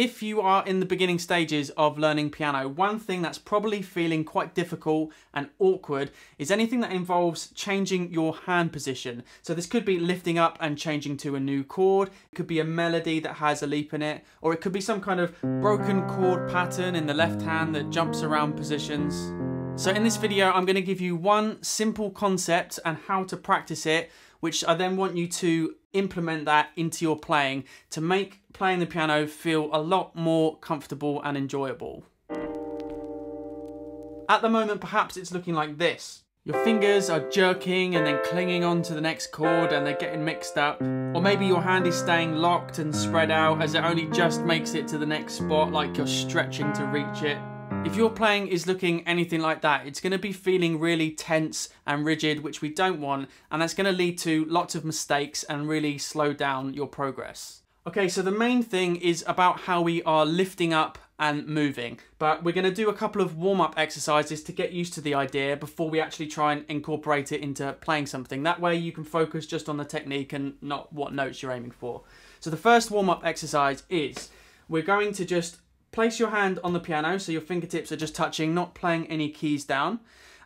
If you are in the beginning stages of learning piano, one thing that's probably feeling quite difficult and awkward is anything that involves changing your hand position. So this could be lifting up and changing to a new chord, it could be a melody that has a leap in it, or it could be some kind of broken chord pattern in the left hand that jumps around positions. So in this video, I'm going to give you one simple concept and how to practice it, which I then want you to implement that into your playing to make playing the piano feel a lot more comfortable and enjoyable. At the moment, perhaps it's looking like this. Your fingers are jerking and then clinging on to the next chord and they're getting mixed up. Or maybe your hand is staying locked and spread out as it only just makes it to the next spot, like you're stretching to reach it. If your playing is looking anything like that, it's going to be feeling really tense and rigid, which we don't want, and that's going to lead to lots of mistakes and really slow down your progress. Okay, so the main thing is about how we are lifting up and moving, but we're going to do a couple of warm-up exercises to get used to the idea before we actually try and incorporate it into playing something. That way you can focus just on the technique and not what notes you're aiming for. So the first warm-up exercise is we're going to just place your hand on the piano so your fingertips are just touching, not playing any keys down.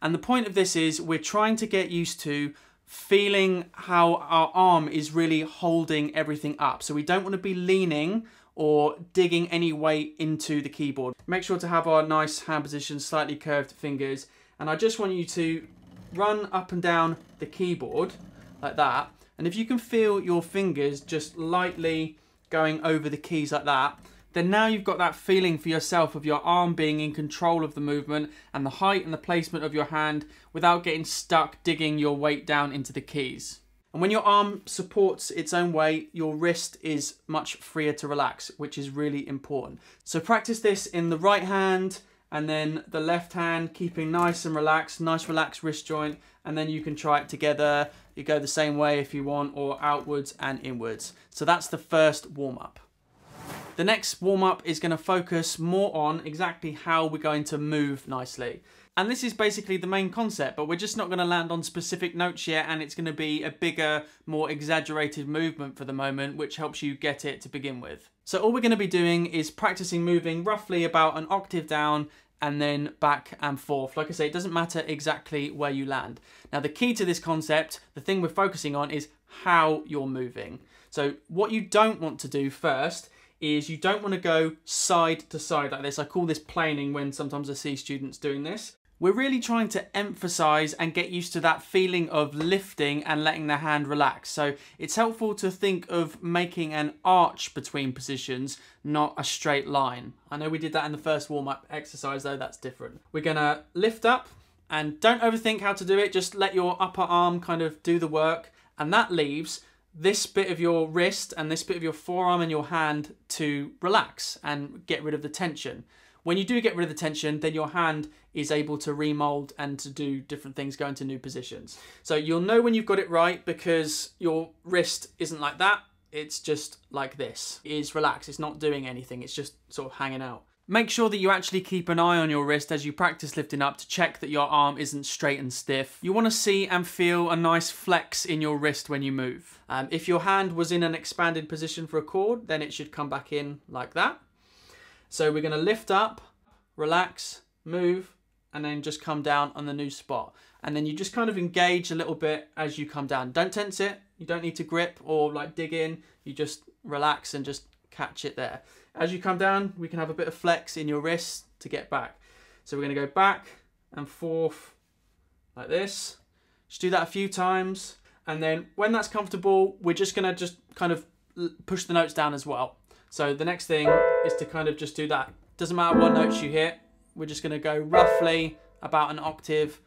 And the point of this is we're trying to get used to feeling how our arm is really holding everything up. So we don't want to be leaning or digging any weight into the keyboard. Make sure to have our nice hand position, slightly curved fingers. And I just want you to run up and down the keyboard like that. And if you can feel your fingers just lightly going over the keys like that, then now you've got that feeling for yourself of your arm being in control of the movement and the height and the placement of your hand without getting stuck digging your weight down into the keys. And when your arm supports its own weight, your wrist is much freer to relax, which is really important. So practice this in the right hand and then the left hand, keeping nice and relaxed, nice relaxed wrist joint, and then you can try it together. You go the same way if you want, or outwards and inwards. So that's the first warm-up. The next warm-up is going to focus more on exactly how we're going to move nicely. And this is basically the main concept, but we're just not going to land on specific notes yet, and it's going to be a bigger, more exaggerated movement for the moment, which helps you get it to begin with. So all we're going to be doing is practicing moving roughly about an octave down and then back and forth. Like I say, it doesn't matter exactly where you land. Now the key to this concept, the thing we're focusing on, is how you're moving. So what you don't want to do first is you don't want to go side to side like this. I call this planing when sometimes I see students doing this. We're really trying to emphasize and get used to that feeling of lifting and letting the hand relax. So it's helpful to think of making an arch between positions, not a straight line. I know we did that in the first warm-up exercise though, that's different. We're gonna lift up and don't overthink how to do it. Just let your upper arm kind of do the work, and that leaves this bit of your wrist and this bit of your forearm and your hand to relax and get rid of the tension. When you do get rid of the tension, then your hand is able to remold and to do different things, go into new positions. So you'll know when you've got it right because your wrist isn't like that, it's just like this. It is relaxed, it's not doing anything, it's just sort of hanging out. Make sure that you actually keep an eye on your wrist as you practice lifting up to check that your arm isn't straight and stiff. You want to see and feel a nice flex in your wrist when you move. If your hand was in an expanded position for a chord, then it should come back in like that. So we're going to lift up, relax, move, and then just come down on the new spot. And then you just kind of engage a little bit as you come down. Don't tense it. You don't need to grip or like dig in. You just relax and just catch it there. As you come down, we can have a bit of flex in your wrist to get back. So we're going to go back and forth like this. Just do that a few times. And then when that's comfortable, we're just going to just kind of push the notes down as well. So the next thing is to kind of just do that. Doesn't matter what notes you hit. We're just going to go roughly about an octave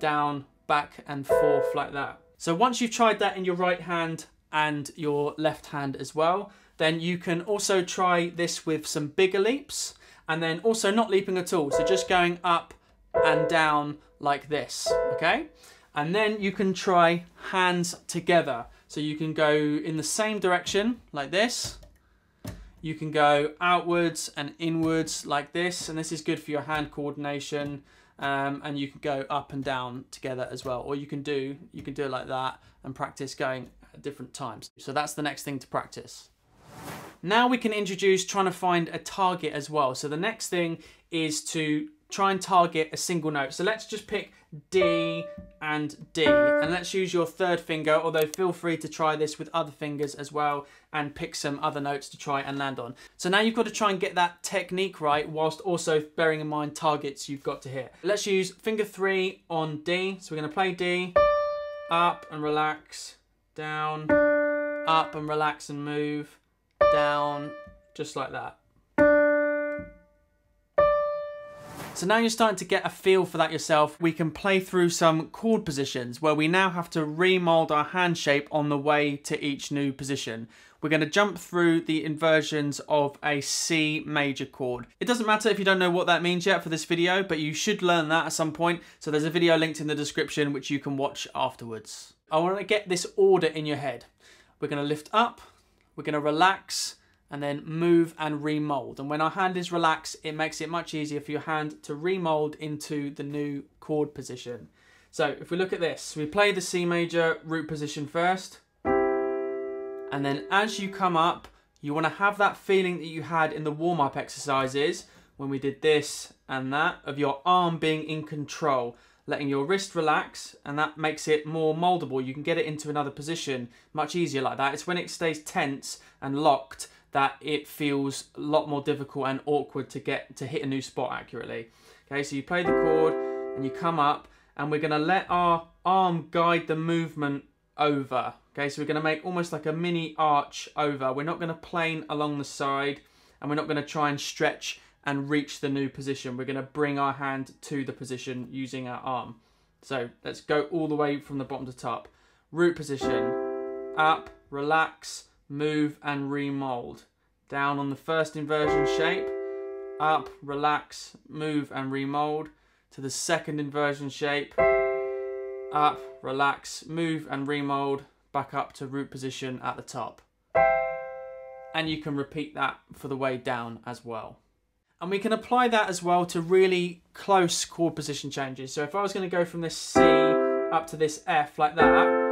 down, back and forth like that. So once you've tried that in your right hand and your left hand as well, then you can also try this with some bigger leaps and then also not leaping at all. So just going up and down like this, okay? And then you can try hands together. So you can go in the same direction like this. You can go outwards and inwards like this. And this is good for your hand coordination. And you can go up and down together as well. Or you can do it like that and practice going at different times. So that's the next thing to practice. Now we can introduce trying to find a target as well. So the next thing is to try and target a single note. So let's just pick D and D, and let's use your third finger, although feel free to try this with other fingers as well and pick some other notes to try and land on. So now you've got to try and get that technique right whilst also bearing in mind targets you've got to hit. Let's use finger 3 on D. So we're going to play D, up and relax, down, up and relax and move, down, just like that. So now you're starting to get a feel for that yourself. We can play through some chord positions where we now have to remold our hand shape on the way to each new position. We're going to jump through the inversions of a C major chord. It doesn't matter if you don't know what that means yet for this video, but you should learn that at some point. So there's a video linked in the description which you can watch afterwards. I want to get this order in your head. We're going to lift up, we're going to relax, and then move and remold. And when our hand is relaxed, it makes it much easier for your hand to remold into the new chord position. So if we look at this, we play the C major root position first. And then as you come up, you want to have that feeling that you had in the warm-up exercises when we did this and that, of your arm being in control, letting your wrist relax, and that makes it more moldable. You can get it into another position much easier like that. It's when it stays tense and locked that it feels a lot more difficult and awkward to get to hit a new spot accurately. Okay, so you play the chord and you come up, and we're gonna let our arm guide the movement over. Okay, so we're gonna make almost like a mini arch over. We're not gonna plane along the side, and we're not gonna try and stretch and reach the new position. We're gonna bring our hand to the position using our arm. So let's go all the way from the bottom to top. Root position, up, relax, move and remold. Down on the first inversion shape, up, relax, move and remold. To the second inversion shape, up, relax, move and remold, back up to root position at the top. And you can repeat that for the way down as well. And we can apply that as well to really close chord position changes. So if I was going to go from this C up to this F like that,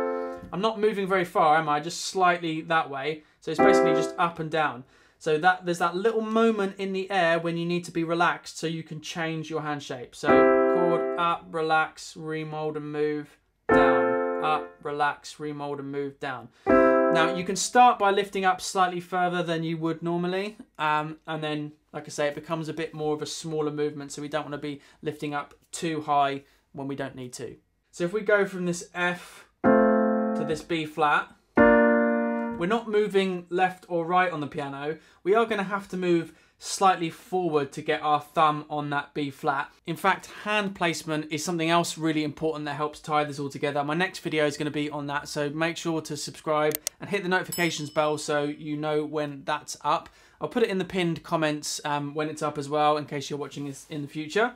I'm not moving very far, am I? Just slightly that way. So it's basically just up and down. So that there's that little moment in the air when you need to be relaxed so you can change your hand shape. So chord, up, relax, remold and move, down. Up, relax, remold and move, down. Now you can start by lifting up slightly further than you would normally. And then, like I say, it becomes a bit more of a smaller movement. So we don't want to be lifting up too high when we don't need to. So if we go from this F to this B flat, we're not moving left or right on the piano. We are going to have to move slightly forward to get our thumb on that B flat. In fact, hand placement is something else really important that helps tie this all together. My next video is going to be on that, so make sure to subscribe and hit the notifications bell so you know when that's up. I'll put it in the pinned comments when it's up as well, in case you're watching this in the future.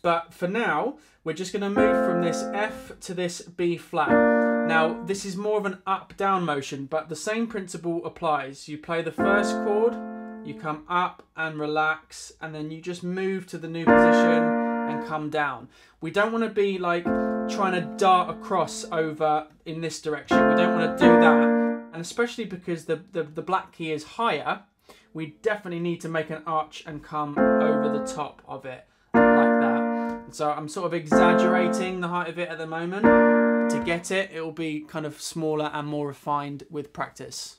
But for now, we're just going to move from this F to this B flat. Now, this is more of an up-down motion, but the same principle applies. You play the first chord, you come up and relax, and then you just move to the new position and come down. We don't want to be like trying to dart across over in this direction. We don't want to do that. And especially because the black key is higher, we definitely need to make an arch and come over the top of it like that. So I'm sort of exaggerating the height of it at the moment. To get it, it will be kind of smaller and more refined with practice.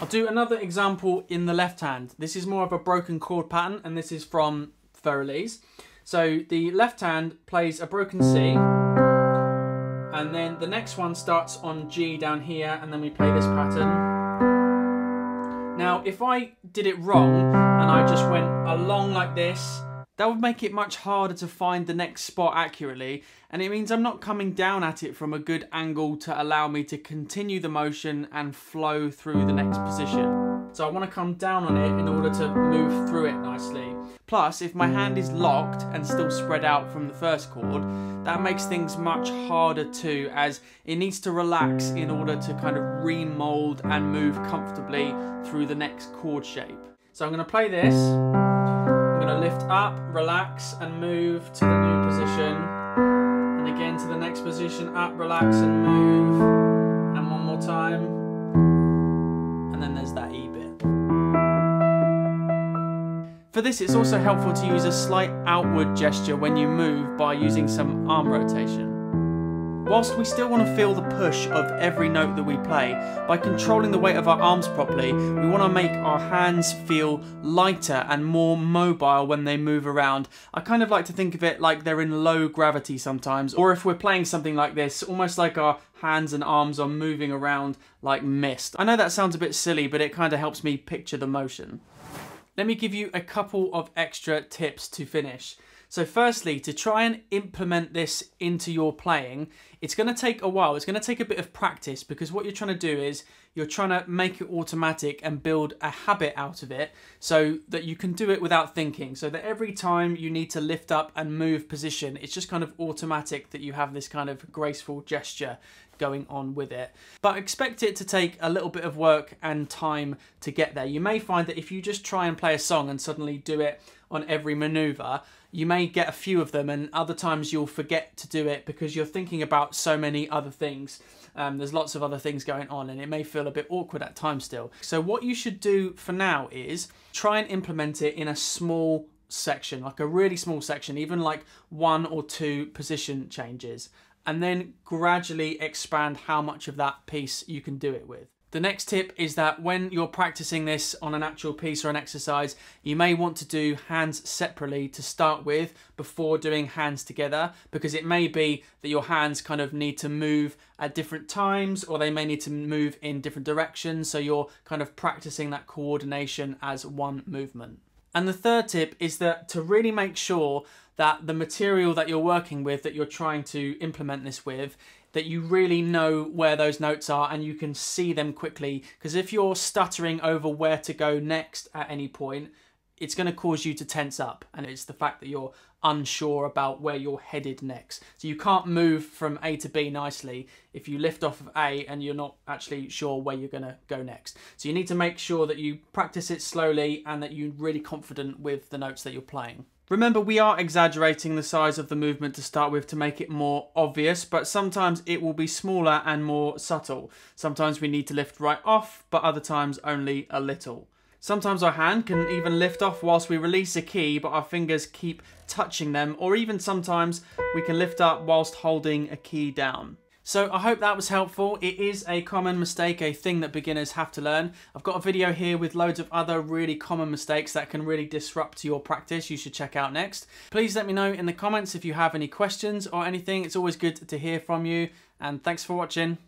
I'll do another example in the left hand. This is more of a broken chord pattern, and this is from Für Elise. So the left hand plays a broken C, and then the next one starts on G down here, and then we play this pattern. Now, if I did it wrong and I just went along like this, that would make it much harder to find the next spot accurately, and it means I'm not coming down at it from a good angle to allow me to continue the motion and flow through the next position. So I want to come down on it in order to move through it nicely. Plus, if my hand is locked and still spread out from the first chord, that makes things much harder too, as it needs to relax in order to kind of remold and move comfortably through the next chord shape. So I'm going to play this. I'm going to lift up, relax and move to the new position, and again to the next position, up, relax and move, and one more time, and then there's that E bit. For this, it's also helpful to use a slight outward gesture when you move by using some arm rotation. Whilst we still want to feel the push of every note that we play, by controlling the weight of our arms properly, we want to make our hands feel lighter and more mobile when they move around. I kind of like to think of it like they're in low gravity sometimes, or if we're playing something like this, almost like our hands and arms are moving around like mist. I know that sounds a bit silly, but it kind of helps me picture the motion. Let me give you a couple of extra tips to finish. So firstly, to try and implement this into your playing, it's going to take a while. It's going to take a bit of practice, because what you're trying to do is you're trying to make it automatic and build a habit out of it so that you can do it without thinking. So that every time you need to lift up and move position, it's just kind of automatic that you have this kind of graceful gesture going on with it. But expect it to take a little bit of work and time to get there. You may find that if you just try and play a song and suddenly do it on every maneuver, you may get a few of them, and other times you'll forget to do it because you're thinking about so many other things. There's lots of other things going on, and it may feel a bit awkward at times still. So what you should do for now is try and implement it in a small section, like a really small section, even like 1 or 2 position changes, and then gradually expand how much of that piece you can do it with. The next tip is that when you're practicing this on an actual piece or an exercise, you may want to do hands separately to start with before doing hands together, because it may be that your hands kind of need to move at different times, or they may need to move in different directions. So you're kind of practicing that coordination as one movement. And the third tip is that to really make sure that the material that you're working with, that you're trying to implement this with, that you really know where those notes are and you can see them quickly. Because if you're stuttering over where to go next at any point, it's going to cause you to tense up. And it's the fact that you're unsure about where you're headed next. So you can't move from A to B nicely if you lift off of A and you're not actually sure where you're going to go next. So you need to make sure that you practice it slowly and that you're really confident with the notes that you're playing. Remember, we are exaggerating the size of the movement to start with to make it more obvious, but sometimes it will be smaller and more subtle. Sometimes we need to lift right off, but other times only a little. Sometimes our hand can even lift off whilst we release a key, but our fingers keep touching them, or even sometimes we can lift up whilst holding a key down. So I hope that was helpful. It is a common mistake, a thing that beginners have to learn. I've got a video here with loads of other really common mistakes that can really disrupt your practice you should check out next. Please let me know in the comments if you have any questions or anything. It's always good to hear from you, and thanks for watching.